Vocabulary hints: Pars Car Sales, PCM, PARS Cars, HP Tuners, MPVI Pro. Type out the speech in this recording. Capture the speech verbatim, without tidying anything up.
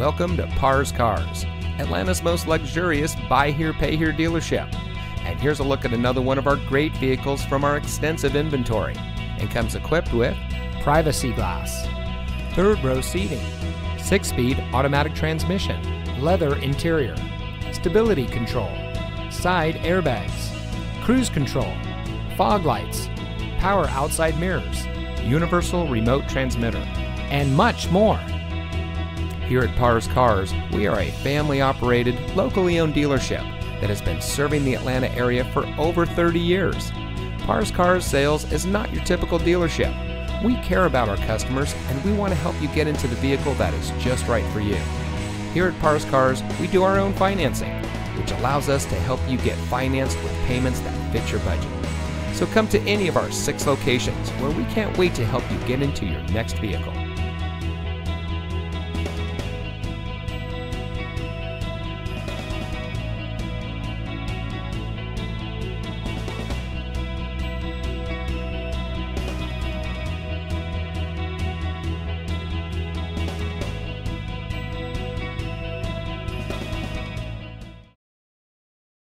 Welcome to Pars Cars, Atlanta's most luxurious buy here, pay here dealership. And here's a look at another one of our great vehicles from our extensive inventory. And comes equipped with privacy glass, third row seating, six-speed automatic transmission, leather interior, stability control, side airbags, cruise control, fog lights, power outside mirrors, universal remote transmitter, and much more. Here at Pars Cars, we are a family-operated, locally owned dealership that has been serving the Atlanta area for over thirty years. Pars Cars Sales is not your typical dealership. We care about our customers, and we want to help you get into the vehicle that is just right for you. Here at Pars Cars, we do our own financing, which allows us to help you get financed with payments that fit your budget. So come to any of our six locations, where we can't wait to help you get into your next vehicle.